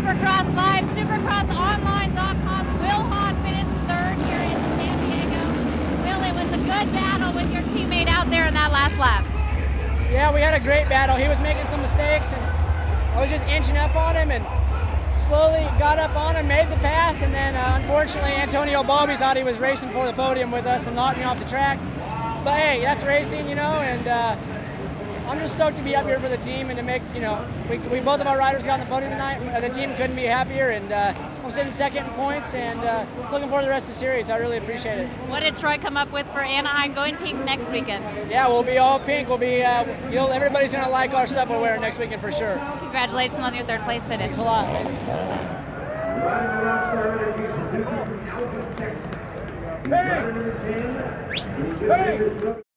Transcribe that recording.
Supercross Live, supercrossonline.com. Wil Hahn finished third here in San Diego. Wil, it was a good battle with your teammate out there in that last lap. Yeah, we had a great battle. He was making some mistakes, and I was just inching up on him and slowly got up on him, made the pass, and then unfortunately Antonio Balbi thought he was racing for the podium with us and knocked me off the track. But hey, that's racing, you know, and I'm just stoked to be up here for the team and to make, you know, we both of our riders got on the podium tonight. The team couldn't be happier, and I'm sitting second in points and looking forward to the rest of the series. I really appreciate it. What did Troy come up with for Anaheim going pink next weekend? Yeah, we'll be all pink. We'll be, everybody's going to like our stuff we're wearing next weekend for sure. Congratulations on your third place finish. Thanks a lot, man. Hey! Hey!